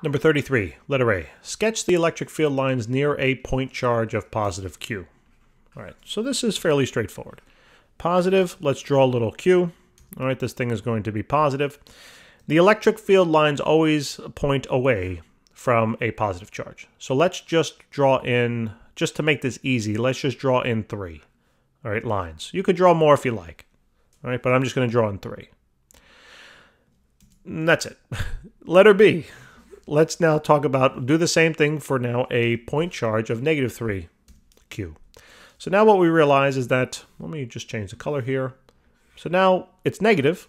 Number 33, letter A, sketch the electric field lines near a point charge of positive Q. All right, so this is fairly straightforward. Positive, let's draw a little Q. All right, this thing is going to be positive. The electric field lines always point away from a positive charge. So let's just draw in, just to make this easy, let's just draw in 3, all right, lines. You could draw more if you like, all right, but I'm just gonna draw in 3. And that's it. Letter B, let's now talk about, do the same thing for now a point charge of negative 3 Q. So now what we realize is that, let me just change the color here. So now it's negative,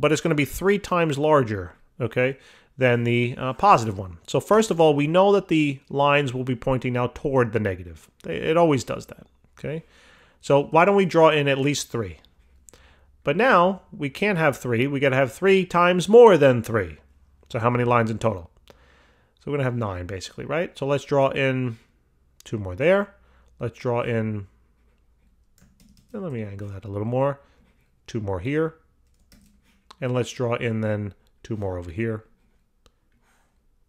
but it's going to be 3 times larger, okay, than the positive one. So first of all, we know that the lines will be pointing now toward the negative. It always does that, okay? So why don't we draw in at least 3? But now we can't have 3. We got to have 3 times more than 3. So how many lines in total? So we're going to have 9, basically, right? So let's draw in 2 more there. Let's draw in, and let me angle that a little more, 2 more here, and let's draw in then 2 more over here.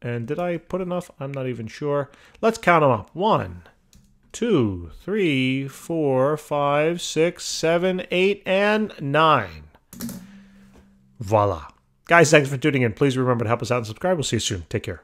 And did I put enough? I'm not even sure. Let's count them up. 1, 2, 3, 4, 5, 6, 7, 8, and 9. Voila. Guys, thanks for tuning in. Please remember to help us out and subscribe. We'll see you soon. Take care.